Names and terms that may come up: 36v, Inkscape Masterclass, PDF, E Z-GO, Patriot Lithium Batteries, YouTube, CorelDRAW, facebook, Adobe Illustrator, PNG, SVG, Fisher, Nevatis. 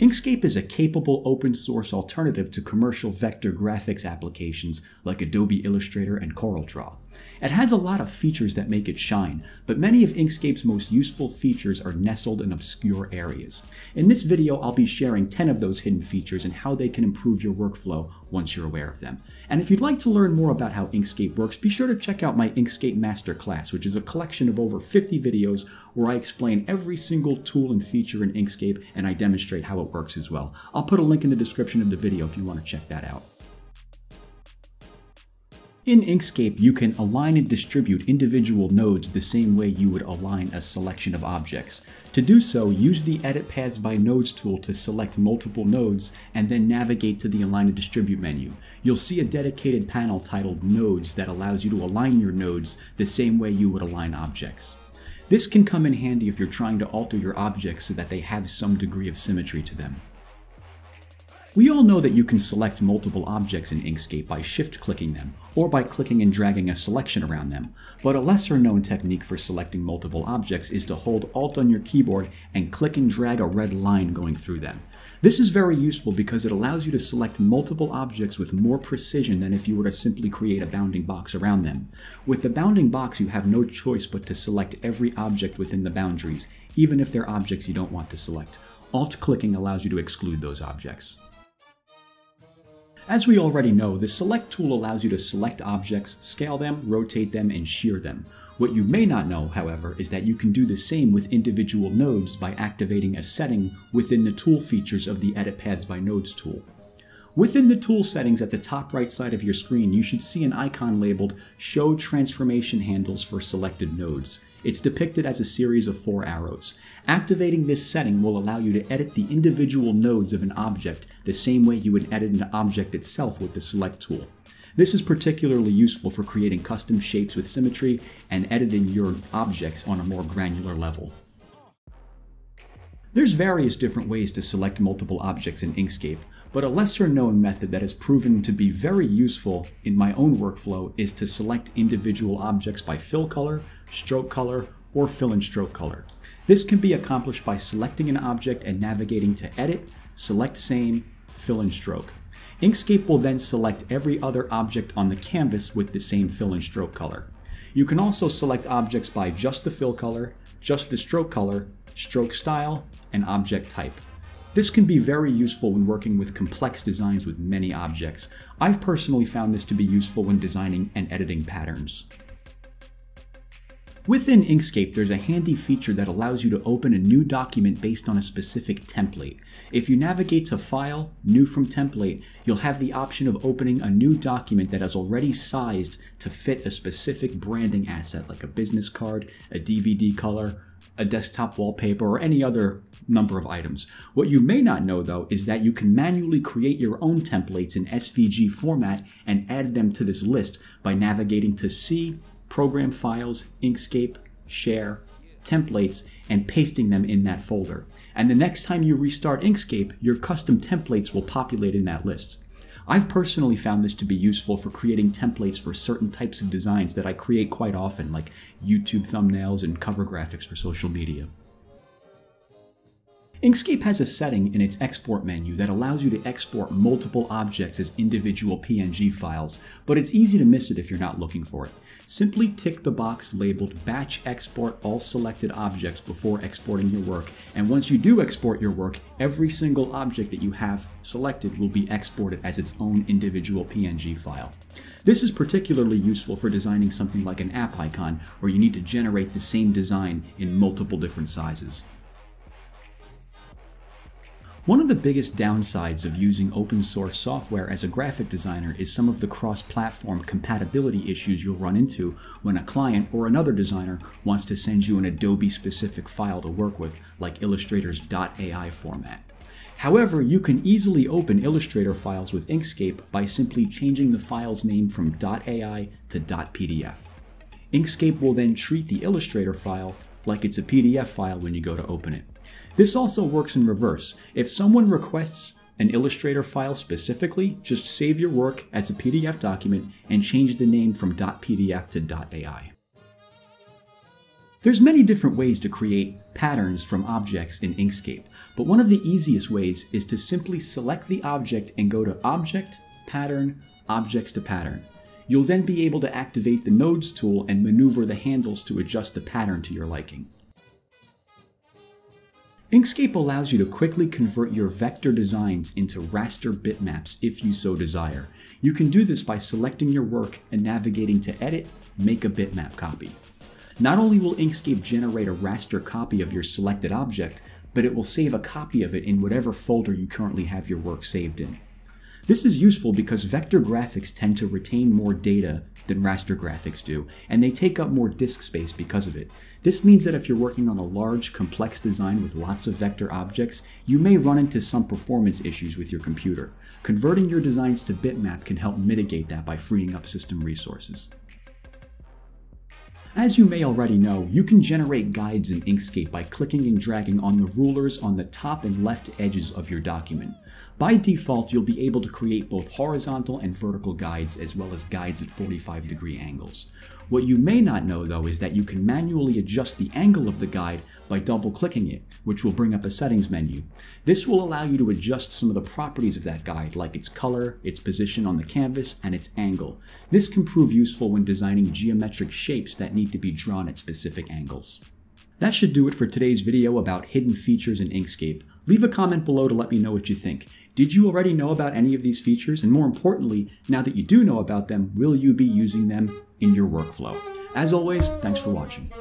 Inkscape is a capable open source alternative to commercial vector graphics applications like Adobe Illustrator and CorelDRAW. It has a lot of features that make it shine, but many of Inkscape's most useful features are nestled in obscure areas. In this video, I'll be sharing 10 of those hidden features and how they can improve your workflow once you're aware of them. And if you'd like to learn more about how Inkscape works, be sure to check out my Inkscape Masterclass, which is a collection of over 50 videos where I explain every single tool and feature in Inkscape, and I demonstrate how it works as well. I'll put a link in the description of the video if you want to check that out. In Inkscape, you can align and distribute individual nodes the same way you would align a selection of objects. To do so, use the Edit Paths by Nodes tool to select multiple nodes and then navigate to the Align and Distribute menu. You'll see a dedicated panel titled Nodes that allows you to align your nodes the same way you would align objects. This can come in handy if you're trying to alter your objects so that they have some degree of symmetry to them. We all know that you can select multiple objects in Inkscape by shift-clicking them, or by clicking and dragging a selection around them, but a lesser-known technique for selecting multiple objects is to hold Alt on your keyboard and click and drag a red line going through them. This is very useful because it allows you to select multiple objects with more precision than if you were to simply create a bounding box around them. With the bounding box, you have no choice but to select every object within the boundaries, even if they're objects you don't want to select. Alt-clicking allows you to exclude those objects. As we already know, the Select tool allows you to select objects, scale them, rotate them, and shear them. What you may not know, however, is that you can do the same with individual nodes by activating a setting within the tool features of the Edit Paths by Nodes tool. Within the tool settings at the top right side of your screen, you should see an icon labeled Show Transformation Handles for Selected Nodes. It's depicted as a series of 4 arrows. Activating this setting will allow you to edit the individual nodes of an object the same way you would edit an object itself with the Select tool. This is particularly useful for creating custom shapes with symmetry and editing your objects on a more granular level. There's various different ways to select multiple objects in Inkscape, but a lesser-known method that has proven to be very useful in my own workflow is to select individual objects by fill color, stroke color, or fill and stroke color. This can be accomplished by selecting an object and navigating to Edit, Select Same, Fill and Stroke. Inkscape will then select every other object on the canvas with the same fill and stroke color. You can also select objects by just the fill color, just the stroke color, stroke style, and object type. This can be very useful when working with complex designs with many objects. I've personally found this to be useful when designing and editing patterns. Within Inkscape, there's a handy feature that allows you to open a new document based on a specific template. If you navigate to File, New from Template, you'll have the option of opening a new document that is already sized to fit a specific branding asset like a business card, a DVD color, a desktop wallpaper, or any other number of items. What you may not know, though, is that you can manually create your own templates in SVG format and add them to this list by navigating to C, Program Files, Inkscape, Share, Templates, and pasting them in that folder. And the next time you restart Inkscape, your custom templates will populate in that list. I've personally found this to be useful for creating templates for certain types of designs that I create quite often, like YouTube thumbnails and cover graphics for social media. Inkscape has a setting in its export menu that allows you to export multiple objects as individual PNG files, but it's easy to miss it if you're not looking for it. Simply tick the box labeled Batch Export All Selected Objects before exporting your work, and once you do export your work, every single object that you have selected will be exported as its own individual PNG file. This is particularly useful for designing something like an app icon, where you need to generate the same design in multiple different sizes. One of the biggest downsides of using open source software as a graphic designer is some of the cross-platform compatibility issues you'll run into when a client or another designer wants to send you an Adobe-specific file to work with, like Illustrator's .ai format. However, you can easily open Illustrator files with Inkscape by simply changing the file's name from .ai to .pdf. Inkscape will then treat the Illustrator file like it's a PDF file when you go to open it. This also works in reverse. If someone requests an Illustrator file specifically, just save your work as a PDF document and change the name from .pdf to .ai. There's many different ways to create patterns from objects in Inkscape, but one of the easiest ways is to simply select the object and go to Object, Pattern, Objects to Pattern. You'll then be able to activate the Nodes tool and maneuver the handles to adjust the pattern to your liking. Inkscape allows you to quickly convert your vector designs into raster bitmaps if you so desire. You can do this by selecting your work and navigating to Edit, Make a Bitmap Copy. Not only will Inkscape generate a raster copy of your selected object, but it will save a copy of it in whatever folder you currently have your work saved in. This is useful because vector graphics tend to retain more data than raster graphics do, and they take up more disk space because of it. This means that if you're working on a large, complex design with lots of vector objects, you may run into some performance issues with your computer. Converting your designs to bitmap can help mitigate that by freeing up system resources. As you may already know, you can generate guides in Inkscape by clicking and dragging on the rulers on the top and left edges of your document. By default, you'll be able to create both horizontal and vertical guides, as well as guides at 45-degree angles. What you may not know, though, is that you can manually adjust the angle of the guide by double-clicking it, which will bring up a settings menu. This will allow you to adjust some of the properties of that guide, like its color, its position on the canvas, and its angle. This can prove useful when designing geometric shapes that need to be drawn at specific angles. That should do it for today's video about hidden features in Inkscape. Leave a comment below to let me know what you think. Did you already know about any of these features? And more importantly, now that you do know about them, will you be using them in your workflow? As always, thanks for watching.